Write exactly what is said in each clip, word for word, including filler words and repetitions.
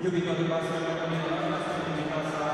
Iubito de pasiunea mea, mi-a strâmbit casa.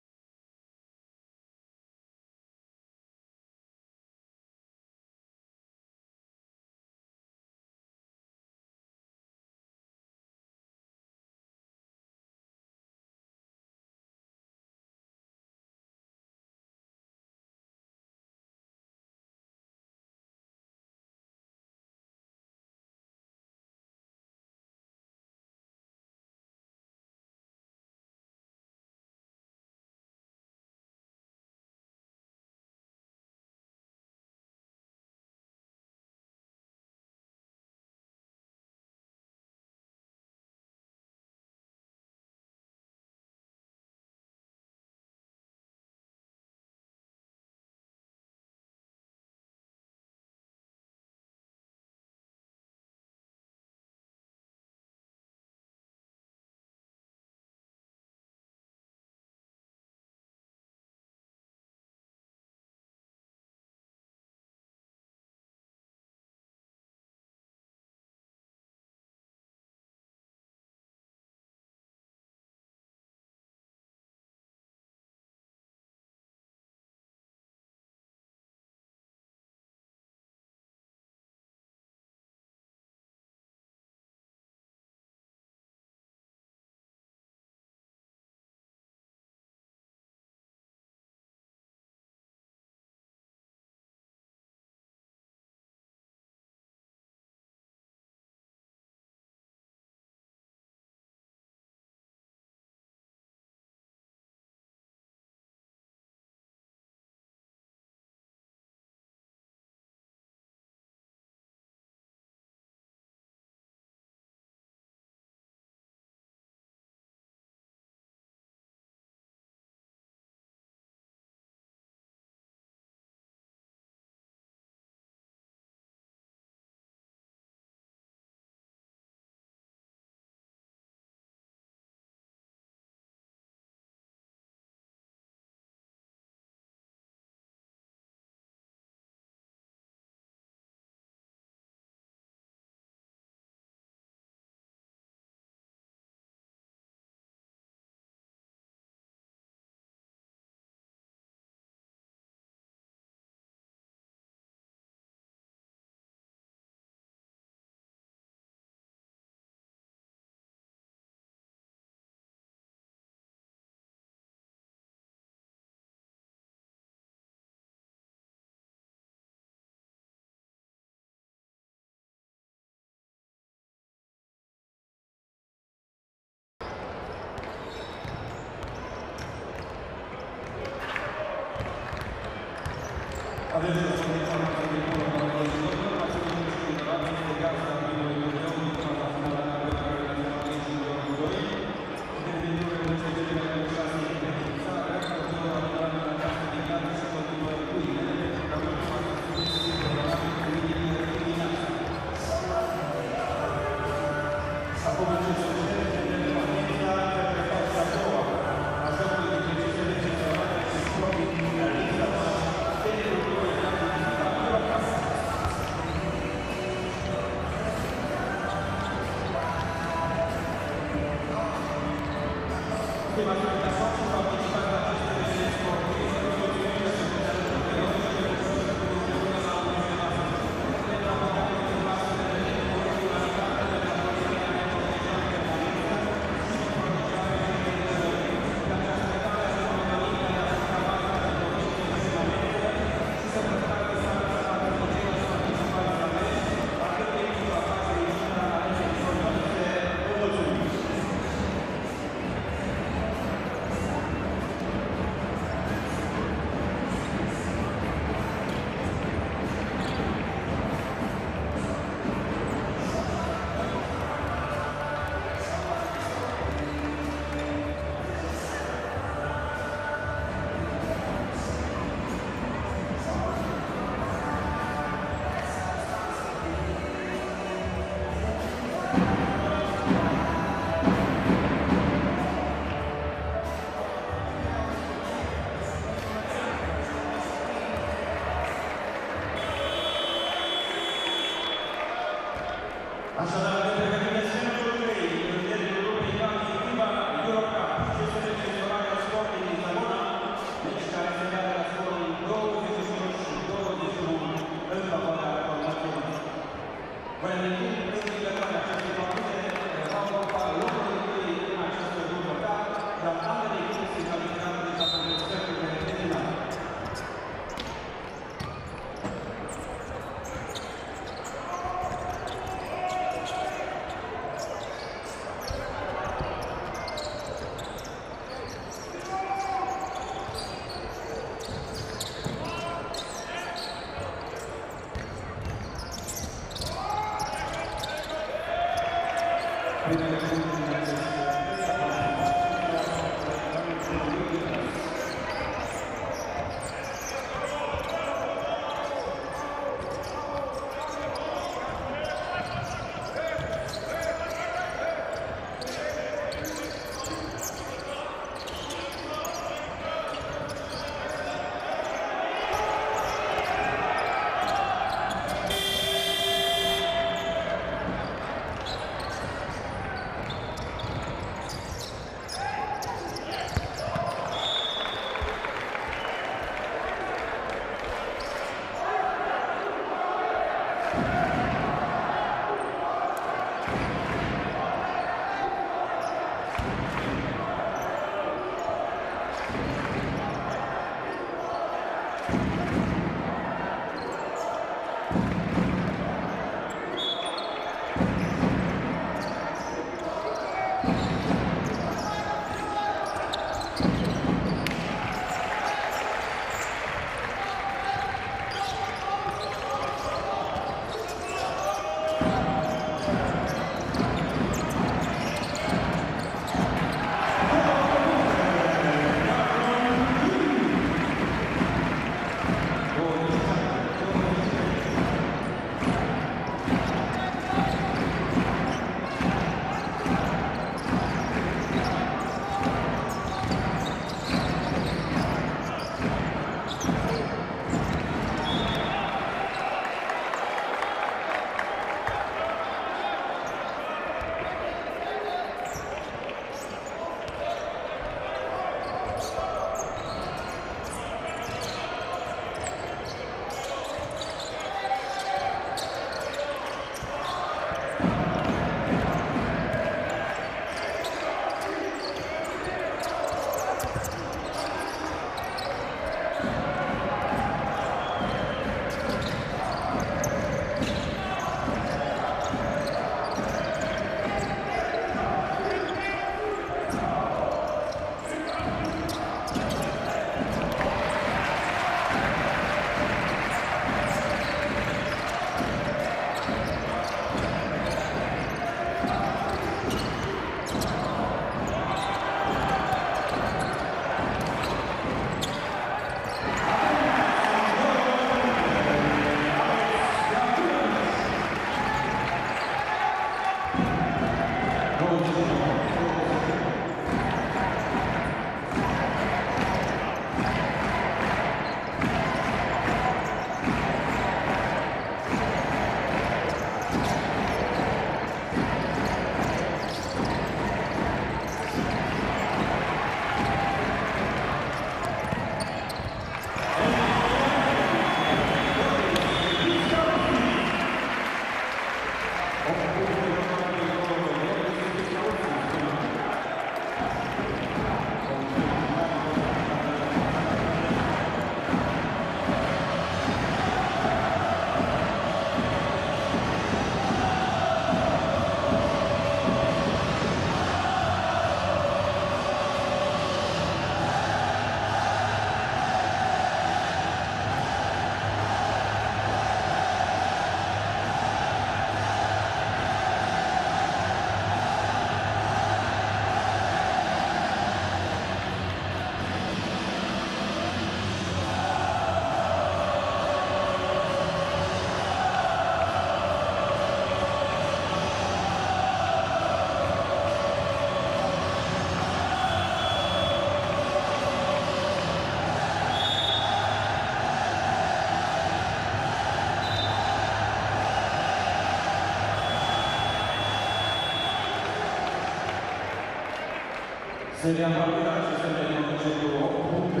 Seria valida sessantuno virgola otto punte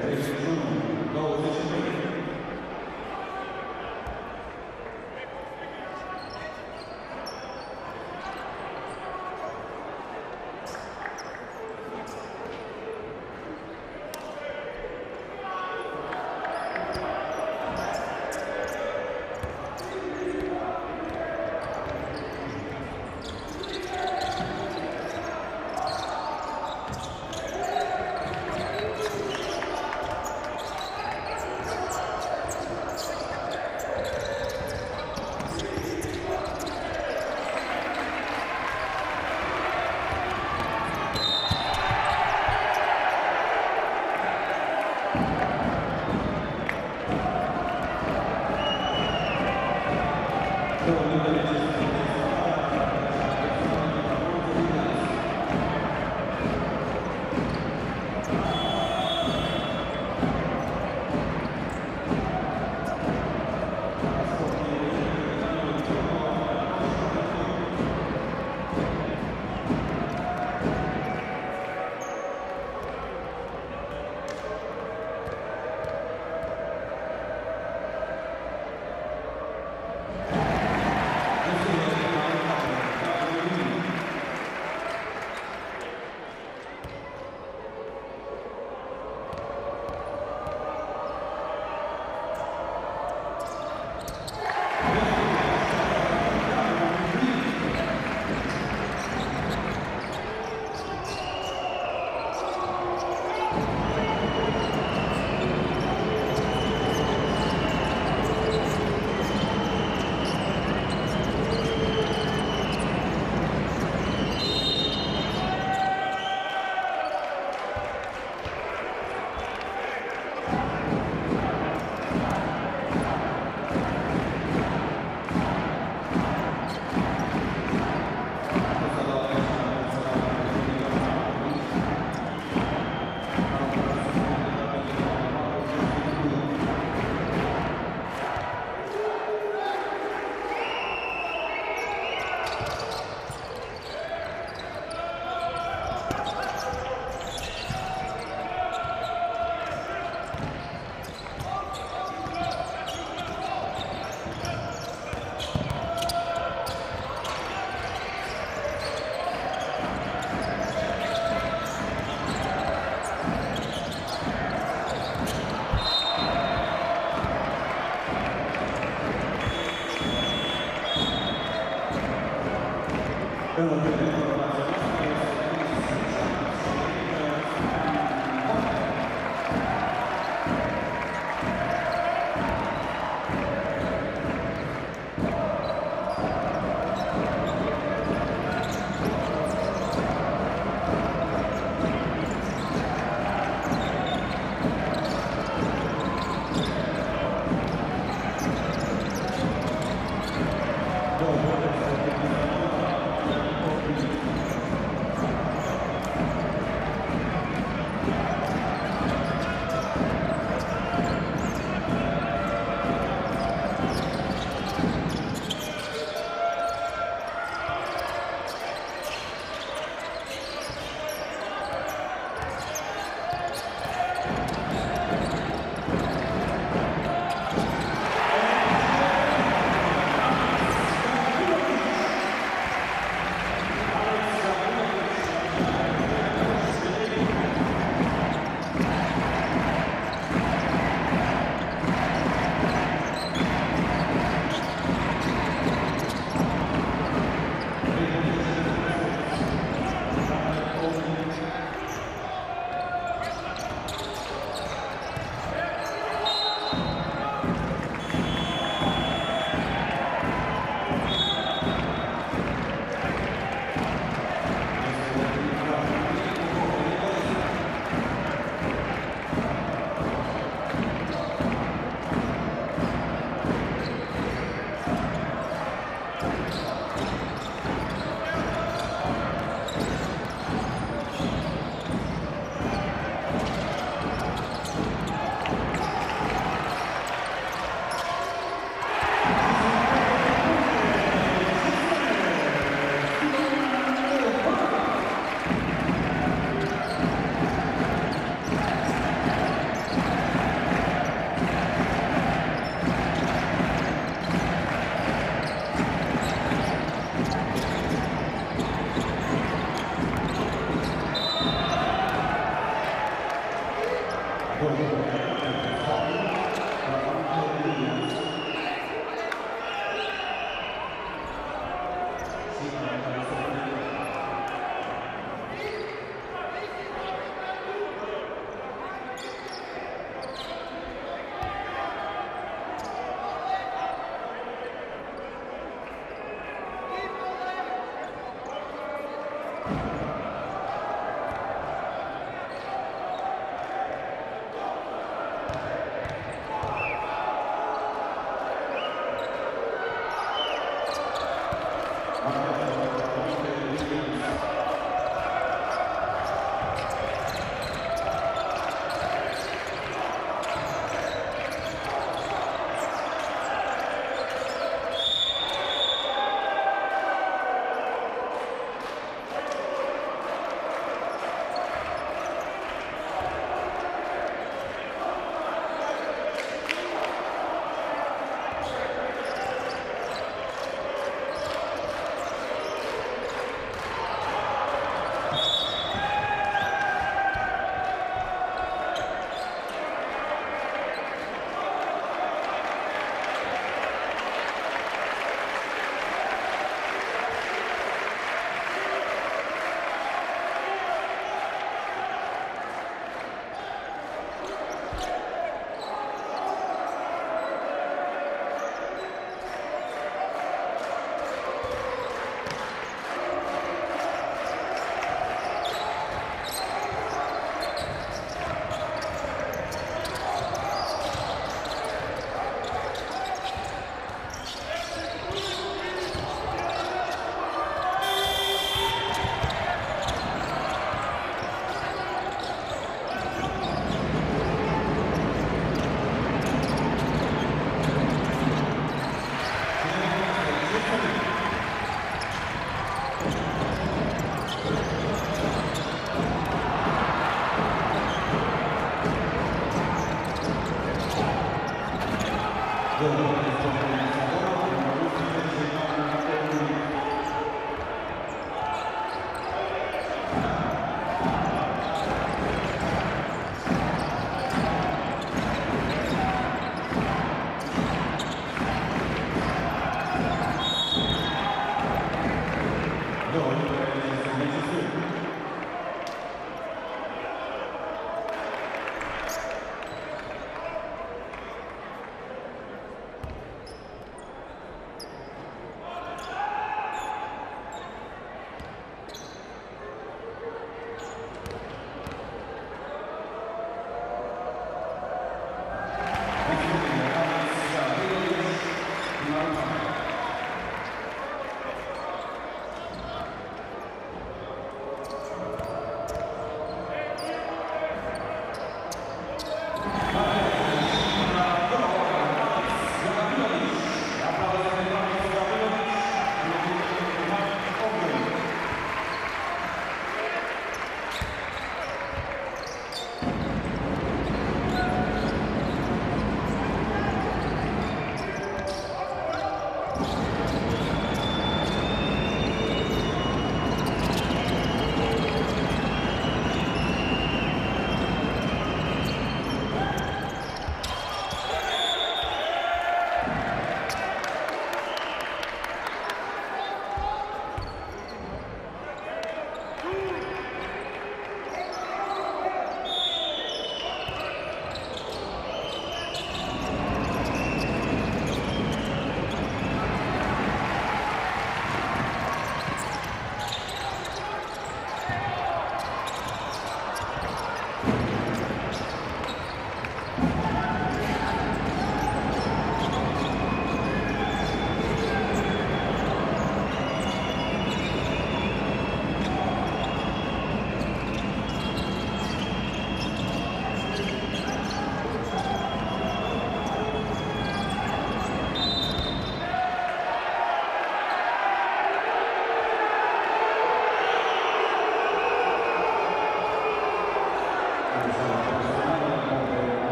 trenta e uno dodici. Thank you.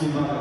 Gracias.